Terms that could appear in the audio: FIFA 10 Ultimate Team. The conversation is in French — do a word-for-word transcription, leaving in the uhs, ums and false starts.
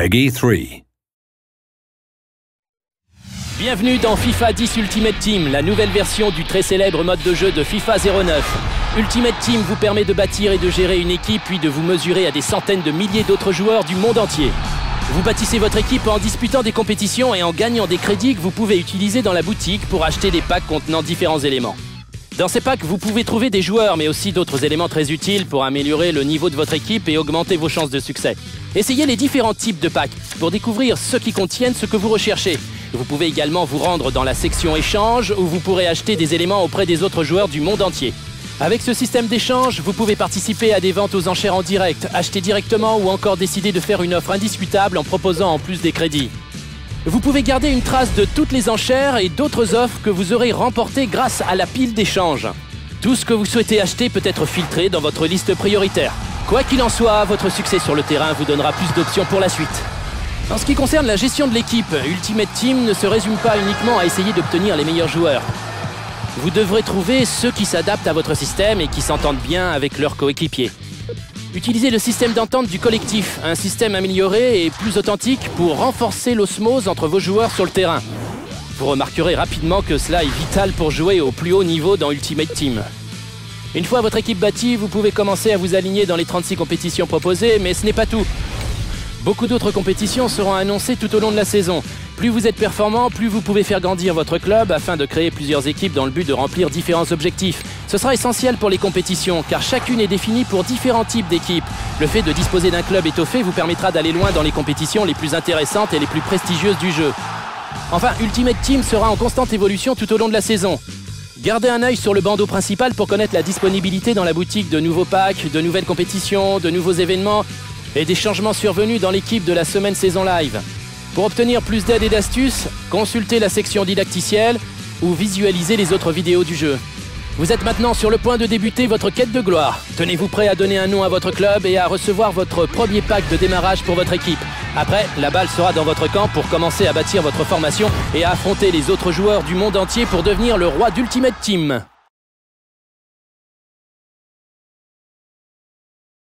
Peggy trois. Bienvenue dans FIFA dix Ultimate Team, la nouvelle version du très célèbre mode de jeu de FIFA zéro neuf. Ultimate Team vous permet de bâtir et de gérer une équipe, puis de vous mesurer à des centaines de milliers d'autres joueurs du monde entier. Vous bâtissez votre équipe en disputant des compétitions et en gagnant des crédits que vous pouvez utiliser dans la boutique pour acheter des packs contenant différents éléments. Dans ces packs, vous pouvez trouver des joueurs, mais aussi d'autres éléments très utiles pour améliorer le niveau de votre équipe et augmenter vos chances de succès. Essayez les différents types de packs pour découvrir ceux qui contiennent ce que vous recherchez. Vous pouvez également vous rendre dans la section échange où vous pourrez acheter des éléments auprès des autres joueurs du monde entier. Avec ce système d'échange, vous pouvez participer à des ventes aux enchères en direct, acheter directement ou encore décider de faire une offre indiscutable en proposant en plus des crédits. Vous pouvez garder une trace de toutes les enchères et d'autres offres que vous aurez remportées grâce à la pile d'échange. Tout ce que vous souhaitez acheter peut être filtré dans votre liste prioritaire. Quoi qu'il en soit, votre succès sur le terrain vous donnera plus d'options pour la suite. En ce qui concerne la gestion de l'équipe, Ultimate Team ne se résume pas uniquement à essayer d'obtenir les meilleurs joueurs. Vous devrez trouver ceux qui s'adaptent à votre système et qui s'entendent bien avec leurs coéquipiers. Utilisez le système d'entente du collectif, un système amélioré et plus authentique pour renforcer l'osmose entre vos joueurs sur le terrain. Vous remarquerez rapidement que cela est vital pour jouer au plus haut niveau dans Ultimate Team. Une fois votre équipe bâtie, vous pouvez commencer à vous aligner dans les trente-six compétitions proposées, mais ce n'est pas tout. Beaucoup d'autres compétitions seront annoncées tout au long de la saison. Plus vous êtes performant, plus vous pouvez faire grandir votre club afin de créer plusieurs équipes dans le but de remplir différents objectifs. Ce sera essentiel pour les compétitions, car chacune est définie pour différents types d'équipes. Le fait de disposer d'un club étoffé vous permettra d'aller loin dans les compétitions les plus intéressantes et les plus prestigieuses du jeu. Enfin, Ultimate Team sera en constante évolution tout au long de la saison. Gardez un œil sur le bandeau principal pour connaître la disponibilité dans la boutique de nouveaux packs, de nouvelles compétitions, de nouveaux événements et des changements survenus dans l'équipe de la semaine saison live. Pour obtenir plus d'aide et d'astuces, consultez la section didacticielle ou visualisez les autres vidéos du jeu. Vous êtes maintenant sur le point de débuter votre quête de gloire. Tenez-vous prêt à donner un nom à votre club et à recevoir votre premier pack de démarrage pour votre équipe. Après, la balle sera dans votre camp pour commencer à bâtir votre formation et à affronter les autres joueurs du monde entier pour devenir le roi d'Ultimate Team.